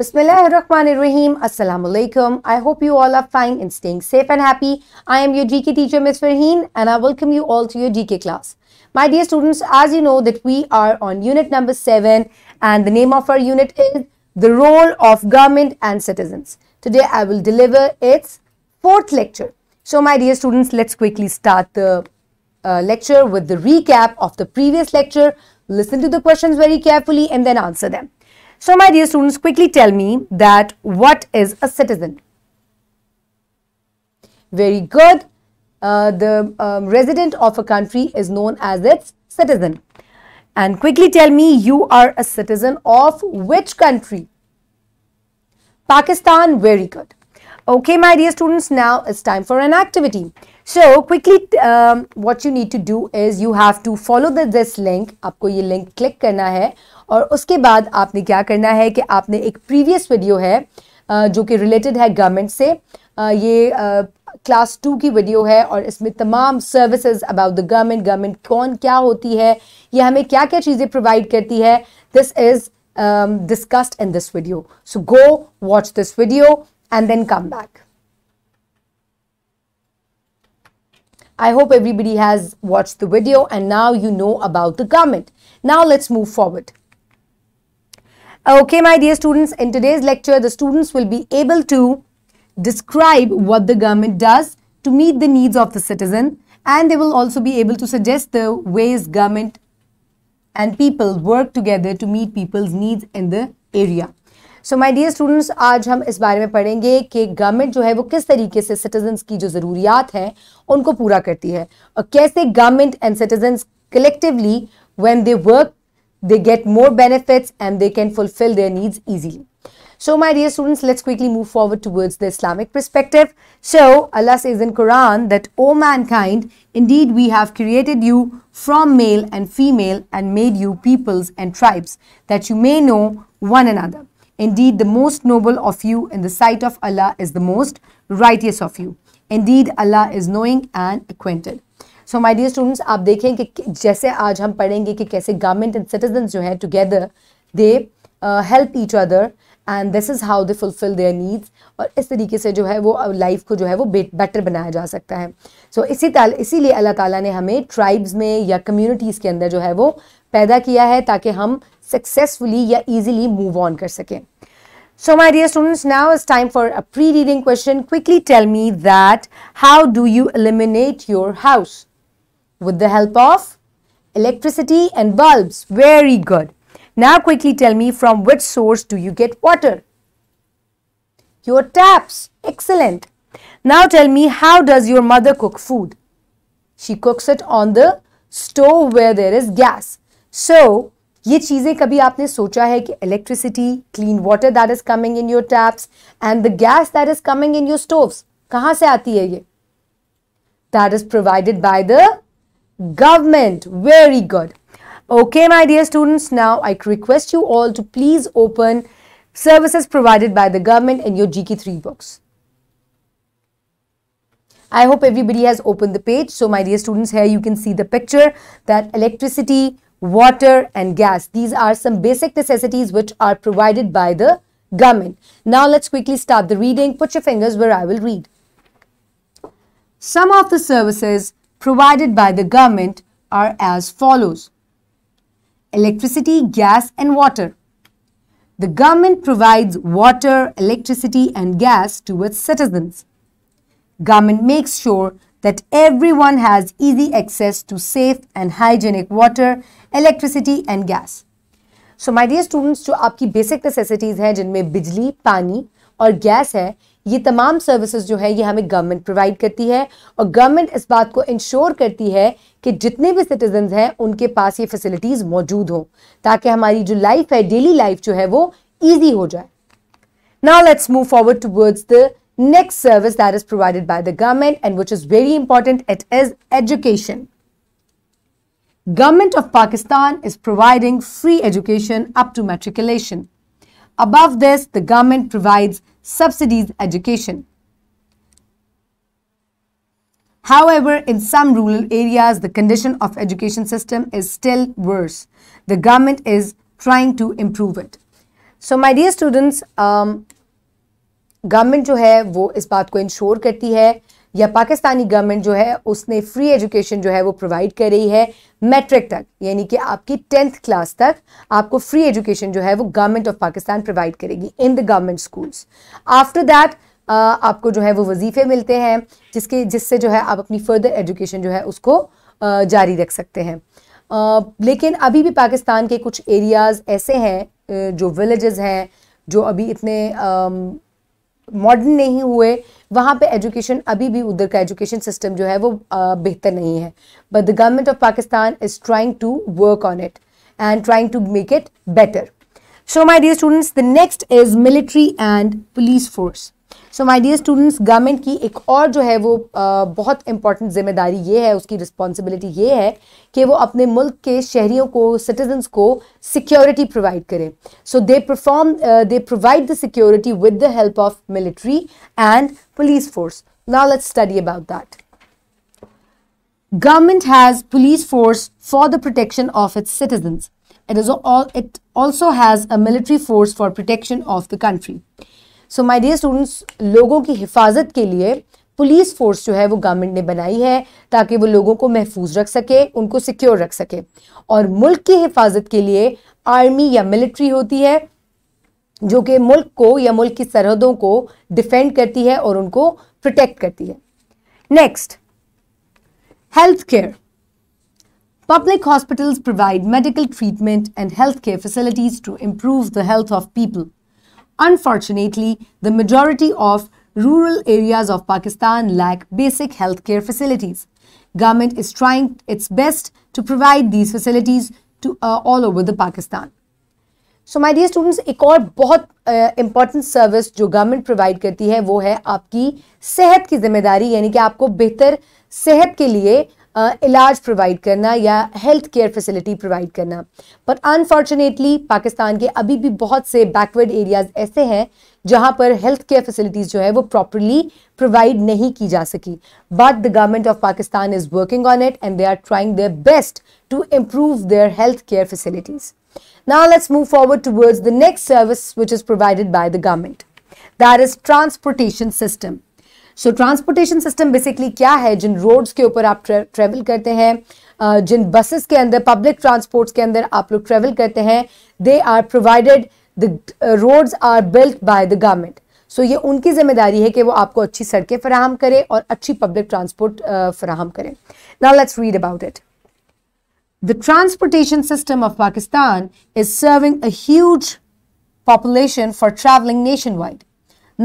Bismillahirrahmanirrahim. Assalamu alaikum. I hope you all are fine and staying safe and happy. I am your GK teacher Miss Farheen and I welcome you all to your GK class. My dear students, as you know that we are on unit number 7 and the name of our unit is The Role of Government and Citizens. Today I will deliver its 4th lecture. So my dear students, let's quickly start the lecture with the recap of the previous lecture. Listen to the questions very carefully and then answer them. So my dear students, quickly tell me that what is a citizen? Very good. The resident of a country is known as its citizen. And quickly tell me, you are a citizen of which country? Pakistan. Very good. Okay, my dear students, now it's time for an activity. So quickly, what you need to do is you have to follow this link. आपको ये link click करना है और उसके बाद आपने क्या करना है कि आपने एक previous video है जो कि related है government से, ये class 2 की video है और इसमें तमाम services about the government कौन क्या होती है, ये हमें क्या क्या चीज़ें provide करती है, this is discussed in this video. So go watch this video and then come back. I hope everybody has watched the video and now you know about the government. Now let's move forward. Okay, my dear students, in today's lecture, the students will be able to describe what the government does to meet the needs of the citizen, and they will also be able to suggest the ways government and people work together to meet people's needs in the area. So my dear students, आज हम इस बारे में पढ़ेंगे कि government जो है वो किस तरीके से सिटीजन्स की जो ज़रूरियात हैं उनको पूरा करती है और कैसे government and citizens collectively when they work they get more benefits and they can fulfil their needs easily. So my dear students, let's quickly move forward towards the Islamic perspective. So Allah says in Quran that, O mankind, indeed we have created you from male and female and made you peoples and tribes that you may know one another. Indeed, the most noble of you in the sight of Allah is the most righteous of you. Indeed, Allah is knowing and acquainted. So my dear students, आप देखें कि जैसे आज हम पढ़ेंगे कि कैसे government and citizens जो हैं together they help each other and this is how they fulfill their needs और इस तरीके से जो है वो life को जो है वो better बनाया जा सकता है. So इसीलिए अल्लाह ताला ने हमें tribes में या communities के अंदर जो है वो पैदा किया है ताकि हम successfully या easily move on कर सकें. So my dear students, now it's time for a pre-reading question. Quickly tell me that how do you illuminate your house? With the help of electricity and bulbs. Very good. Now quickly tell me, from which source do you get water? Your taps. Excellent. Now tell me, how does your mother cook food? She cooks it on the stove where there is gas. So ये चीज़ें कभी आपने सोचा है कि electricity, clean water that is coming in your taps and the gas that is coming in your stoves, कहाँ से आती है ये? That is provided by the government. Very good. Okay, my dear students, now I request you all to please open services provided by the government in your GK3 books. I hope everybody has opened the page. So my dear students, here you can see the picture that electricity, water and gas, these are some basic necessities which are provided by the government. Now let's quickly start the reading. Put your fingers where I will read. Some of the services provided by the government are as follows. Electricity, gas and water. The government provides water, electricity and gas to its citizens. Government makes sure that everyone has easy access to safe and hygienic water, electricity and gas. So my dear students, जो आपकी basic necessities हैं जिनमें बिजली, पानी और gas है, ये तमाम services जो है ये हमें government provide करती है और government इस बात को ensure करती है कि जितने भी citizens हैं उनके पास ये facilities मौजूद हों ताकि हमारी जो life है, daily life जो है वो easy हो जाए. Now let's move forward towards the next service that is provided by the government and which is very important, it is education. Government of Pakistan is providing free education up to matriculation. Above this, the government provides subsidized education. However, in some rural areas, the condition of education system is still worse. The government is trying to improve it. So my dear students, government जो है वो इस बात को ensure करती है या Pakistani government जो है उसने फ्री एजुकेशन जो है वो प्रोवाइड कर रही है मैट्रिक तक, यानी कि आपकी 10th क्लास तक आपको फ्री एजुकेशन जो है वो गवर्नमेंट ऑफ पाकिस्तान प्रोवाइड करेगी in the government schools. After that आपको जो है वो वजीफे मिलते हैं जिससे जो है आप अपनी फर्दर एजुकेशन जो है उसको जारी रख सकते हैं। लेकिन अभी भी पाकिस्तान के कुछ एरियाज़ ऐसे हैं जो विलेजेस हैं जो अभी इतने मॉडर्न नहीं हुए, वहाँ पे एजुकेशन अभी भी उधर का एजुकेशन सिस्टम जो है वो बेहतर नहीं है। But the government of Pakistan is trying to work on it and trying to make it better. So my dear students, the next is military and police force. So my dear students, government की एक और जो है वो बहुत important जिम्मेदारी ये है, उसकी रिस्पॉन्सिबिलिटी ये है कि वो अपने मुल्क के शहरियों को, सिटीजन्स को सिक्योरिटी प्रोवाइड करें। So they provide the security with the help of military and police force. Now let's study about that. Government has police force for the protection of its citizens. It also has a military force for protection of the country. So my dear students, लोगों की हिफाजत के लिए police force जो है वो government ने बनाई है ताकि वो लोगों को महफूज रख सके, उनको सिक्योर रख सके। और मुल्क की हिफाजत के लिए आर्मी या मिलिट्री होती है जो कि मुल्क को या मुल्क की सरहदों को डिफेंड करती है और उनको प्रोटेक्ट करती है। Next, health care. Public hospitals provide medical treatment and healthcare facilities to improve the health of people. Unfortunately, the majority of rural areas of Pakistan lack basic healthcare facilities. Government is trying its best to provide these facilities to all over the Pakistan. So my dear students, एक और बहुत important service जो government provide करती है वो है आपकी सेहत की जिम्मेदारी, यानी कि आपको बेहतर सेहत के लिए इलाज प्रोवाइड करना या हेल्थ केयर फैसिलिटी प्रोवाइड करना। बट अनफॉर्चुनेटली पाकिस्तान के अभी भी बहुत से बैकवर्ड एरियाज़ ऐसे हैं जहां पर हेल्थ केयर फैसिलिटीज़ जो है वो प्रॉपरली प्रोवाइड नहीं की जा सकी। But the government of Pakistan is working on it and they are trying their best to improve their health care facilities. Now let's move forward towards the next service which is provided by the government, that is transportation system. So transportation system basically क्या है? जिन roads के ऊपर आप travel करते हैं, जिन buses के अंदर, public transports के अंदर आप लोग ट्रैवल करते हैं, they are provided, the roads are built by the government. So ये उनकी जिम्मेदारी है कि वो आपको अच्छी सड़कें फराहम करें और अच्छी पब्लिक ट्रांसपोर्ट फराहम करें। Now let's read about it. The transportation system of Pakistan is serving a huge population for travelling nationwide.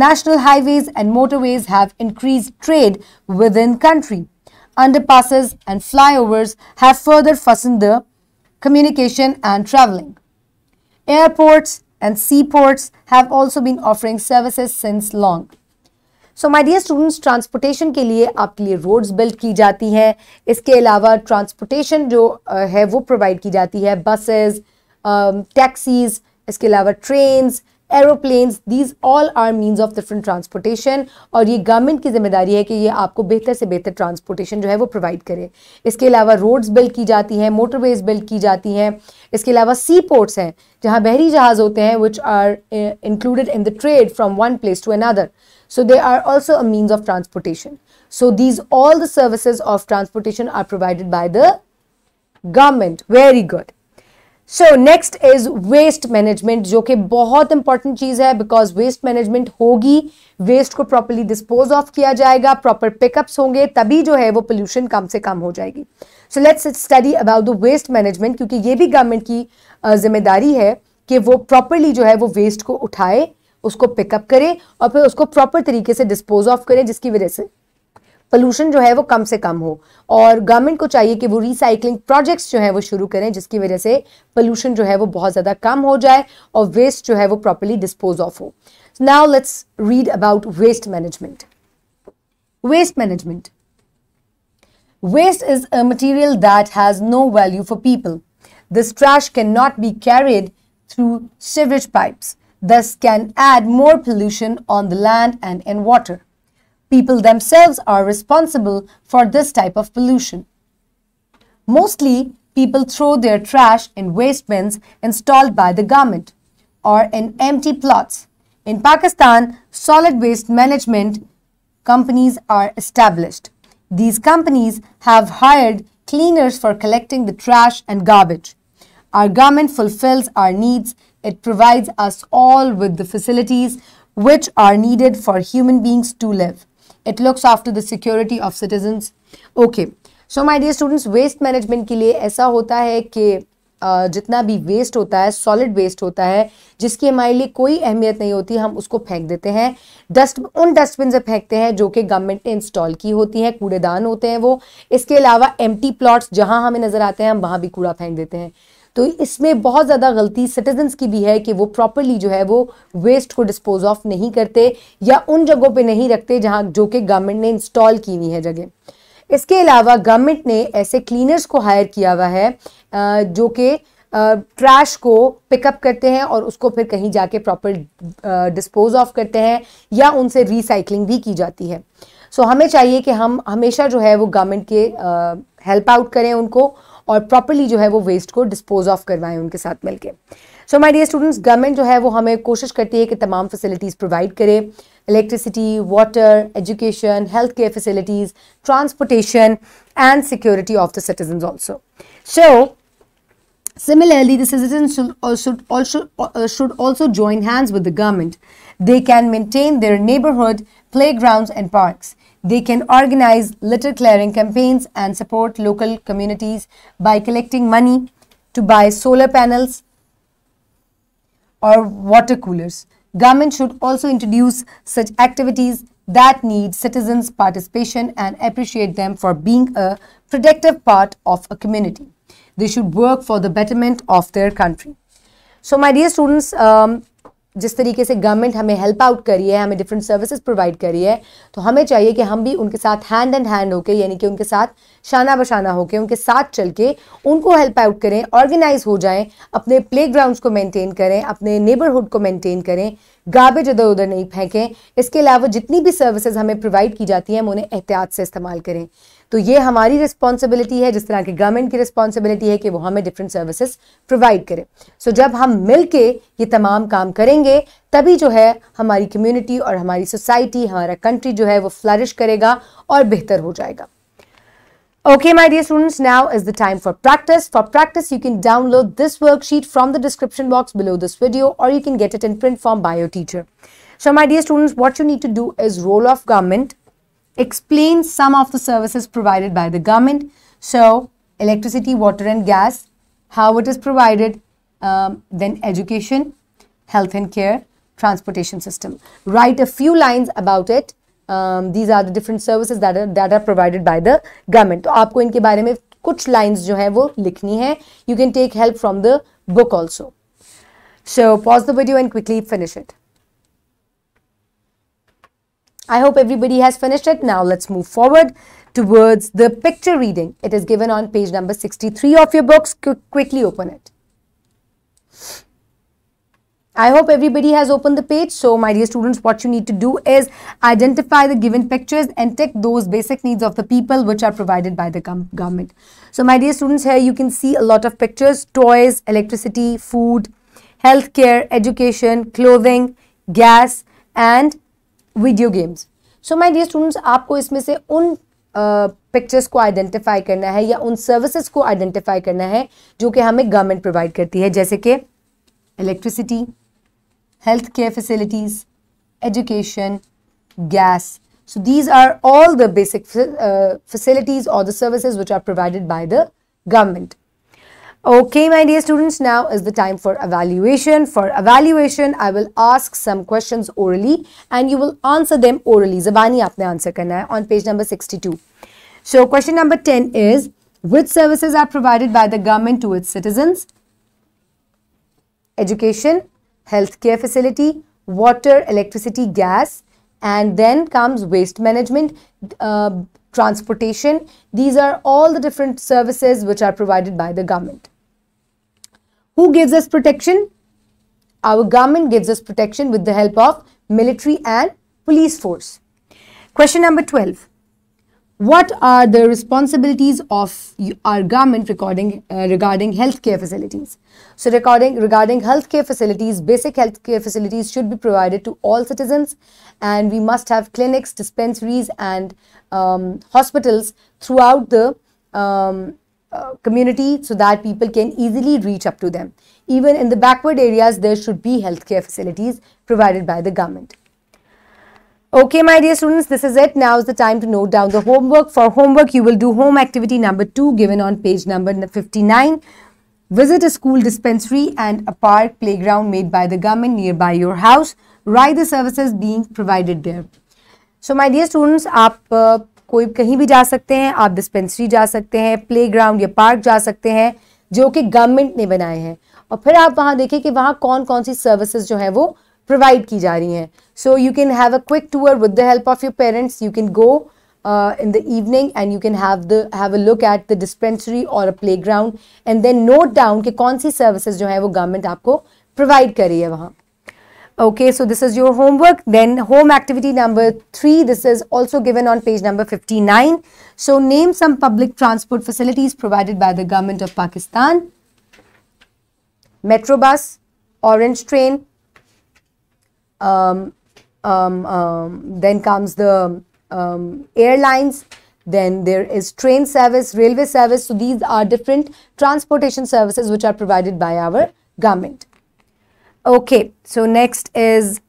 National highways and motorways have increased trade within country. Underpasses and flyovers have further fastened the communication and traveling. Airports and seaports have also been offering services since long. So my dear students, transportation के लिए आपके लिए roads build की जाती हैं। इसके अलावा transportation जो है वो प्रोवाइड की जाती है, बसेस, टैक्सीज, इसके अलावा trains, aeroplanes, these all are means of different transportation. और ये गवर्नमेंट की जिम्मेदारी है कि ये आपको बेहतर से बेहतर ट्रांसपोर्टेशन जो है वो प्रोवाइड करे। इसके अलावा रोड्स बिल्ड की जाती हैं, मोटरवेज बिल्ड की जाती हैं, इसके अलावा सी पोर्ट्स हैं जहाँ बहरी जहाज होते हैं, which are included in the trade from one place to another. So they are also a means of transportation. So these all the services of transportation are provided by the government. Very good. So next is waste management, जो कि बहुत important चीज़ है, because waste management होगी, waste को properly dispose of किया जाएगा, proper pickups होंगे, तभी जो है वो पोल्यूशन कम से कम हो जाएगी। So let's study about the waste management, क्योंकि ये भी गवर्नमेंट की जिम्मेदारी है कि वो प्रॉपरली जो है वो वेस्ट को उठाए, उसको पिकअप करे और फिर उसको प्रॉपर तरीके से डिस्पोज ऑफ करें, जिसकी वजह से पोल्यूशन जो है वो कम से कम हो। और गवर्नमेंट को चाहिए कि वो रिसाइकलिंग प्रोजेक्ट्स जो है वो शुरू करें, जिसकी वजह से पोल्यूशन जो है वो बहुत ज़्यादा कम हो जाए और वेस्ट जो है वो प्रॉपरली डिस्पोज ऑफ हो। Now let's read about waste management. Waste management, waste is a material that has no value for people. This trash can not be carried through sewerage pipes, this can add more pollution on the land and in water. People themselves are responsible for this type of pollution. Mostly, people throw their trash in waste bins installed by the government. or in empty plots. In Pakistan, solid waste management companies are established. These companies have hired cleaners for collecting the trash and garbage. Our government fulfills our needs. It provides us all with the facilities which are needed for human beings to live. It looks after the security of citizens. Okay, so my dear students, waste management के लिए ऐसा होता है कि जितना भी waste होता है, solid waste होता है, जिसकी हमारे लिए कोई अहमियत नहीं होती, हम उसको फेंक देते हैं. उन डस्टबिन से फेंकते हैं जो कि गवर्नमेंट ने इंस्टॉल की होती हैं, कूड़ेदान होते हैं वो. इसके अलावा एम्प्टी प्लॉट्स जहां हमें नजर आते हैं, हम वहां भी कूड़ा फेंक देते हैं. तो इसमें बहुत ज़्यादा गलती सिटीजन्स की भी है कि वो प्रॉपरली जो है वो वेस्ट को डिस्पोज ऑफ नहीं करते या उन जगहों पे नहीं रखते जहाँ जो कि गवर्नमेंट ने इंस्टॉल की हुई है जगह. इसके अलावा गवर्नमेंट ने ऐसे क्लीनर्स को हायर किया हुआ है जो कि ट्रैश को पिकअप करते हैं और उसको फिर कहीं जाके प्रॉपर डिस्पोज ऑफ करते हैं या उनसे रिसाइकलिंग भी की जाती है. सो हमें चाहिए कि हम हमेशा जो है वो गवर्नमेंट के हेल्प आउट करें उनको और प्रॉपरली जो है वो वेस्ट को डिस्पोज ऑफ करवाएं उनके साथ मिलके. So my dear students, government जो है वो हमें कोशिश करती है कि तमाम फैसिलिटीज़ प्रोवाइड करे. Electricity, water, education, health care facilities, transportation and security of the citizens also. So similarly, the citizens should also join hands with the government. They can maintain their neighborhood playgrounds and parks. They can organize litter clearing campaigns and support local communities by collecting money to buy solar panels or water coolers. Government should also introduce such activities that need citizens' participation and appreciate them for being a productive part of a community. They should work for the betterment of their country. So my dear students, जिस तरीके से government हमें help out करी है, हमें different services provide करी है, तो हमें चाहिए कि हम भी उनके साथ हैंड एंड हैंड होकर, यानी कि उनके साथ शाना बशाना होकर, उनके साथ चल के उनको हेल्प आउट करें, ऑर्गेनाइज हो जाएं, अपने प्लेग्राउंड्स को मेंटेन करें, अपने नेबरहुड को मेंटेन करें, गार्बेज इधर उधर नहीं फेंकें. इसके अलावा जितनी भी सर्विसेज हमें प्रोवाइड की जाती हैं हम उन्हें एहतियात से इस्तेमाल करें. तो ये हमारी रिस्पॉन्सिबिलिटी है, जिस तरह की गवर्नमेंट की रिस्पॉन्सिबिलिटी है कि वो हमें डिफरेंट सर्विसेज प्रोवाइड करें. सो जब हम मिलके ये तमाम काम करेंगे तभी जो है हमारी कम्युनिटी और हमारी सोसाइटी, हमारा कंट्री जो है वो फ्लरिश करेगा और बेहतर हो जाएगा. Okay, my dear students, now is the time for practice. For practice, you can download this worksheet from the description box below this video, or you can get it in print form by your teacher. So, my dear students, what you need to do is role of government, explain some of the services provided by the government. So, electricity, water and gas, how it is provided, then education, health and care, transportation system. Write a few lines about it. These are the different services that are provided by the government. तो आपको इनके बारे में कुछ lines जो है वो लिखनी है. You can take help from the book also. So pause the video and quickly finish it. I hope everybody has finished it. Now let's move forward towards the picture reading. It is given on page number 63 of your books. Quickly open it. I hope everybody has opened the page. So my dear students, what you need to do is identify the given pictures and tick those basic needs of the people which are provided by the government. So my dear students, here you can see a lot of pictures: toys, electricity, food, healthcare, education, clothing, gas and video games. So my dear students, आपको इसमें से उन pictures को identify करना है या उन services को आइडेंटिफाई करना है जो कि हमें गवर्नमेंट प्रोवाइड करती है, जैसे कि electricity, healthcare facilities, education, gas. So these are all the basic facilities or the services which are provided by the government. Okay, my dear students, now is the time for evaluation. For evaluation, I will ask some questions orally and you will answer them orally. Zabani aapne answer karna hai on page number 62. So question number 10 is, which services are provided by the government to its citizens? Education, healthcare facility, water, electricity, gas, and then comes waste management, transportation. These are all the different services which are provided by the government. Who gives us protection? Our government gives us protection with the help of military and police force. Question number 12. What are the responsibilities of our government regarding healthcare facilities? So regarding healthcare facilities, basic healthcare facilities should be provided to all citizens, and we must have clinics, dispensaries and hospitals throughout the community so that people can easily reach up to them. Even in the backward areas, there should be healthcare facilities provided by the government. Okay, my dear students, this is it. Now is the time to note down the homework. For homework, you will do home activity number 2 given on page number 59. Visit a school dispensary and a park playground made by the government nearby your house. Write the services being provided there. So, my dear students, आप कोई कहीं भी जा सकते हैं, आप dispensary जा सकते हैं, playground या park जा सकते हैं, जो कि government ने बनाए हैं. और फिर आप वहाँ देखें कि वहाँ कौन-कौन सी services जो हैं वो provide की जा रही हैं. So you can have a quick tour with the help of your parents. You can go in the evening and you can have a look at the dispensary or a playground and then note down कि कौन सी services जो है वो government आपको provide कर रही है वहाँ. Okay, so this is your homework. Then home activity number 3. This is also given on page number 59. So name some public transport facilities provided by the Government of Pakistan. Metrobus, orange train. Then comes the airlines, then there is train service, railway service. So these are different transportation services which are provided by our government. Okay, so next is,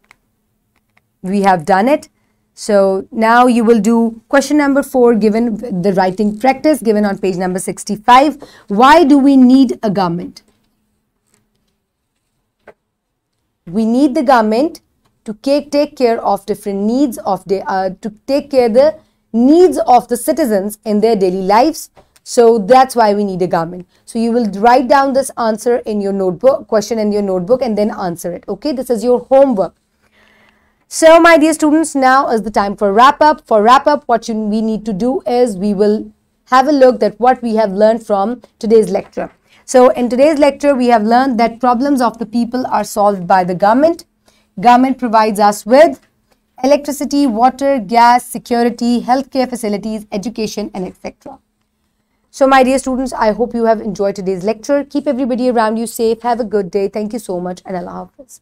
we have done it. So now you will do question number 4 given the writing practice given on page number 65. Why do we need a government? We need the government to take care of different needs of the needs of the citizens in their daily lives. So that's why we need a government. So you will write down this answer in your notebook, question in your notebook, and then answer it. Okay, this is your homework. So my dear students, now is the time for wrap up. For wrap up, what we need to do is we will have a look at what we have learned from today's lecture. So in today's lecture, we have learned that problems of the people are solved by the government. Government provides us with electricity, water, gas, security, healthcare facilities, education, and etc. So, my dear students, I hope you have enjoyed today's lecture. Keep everybody around you safe. Have a good day. Thank you so much and Allah Hafiz.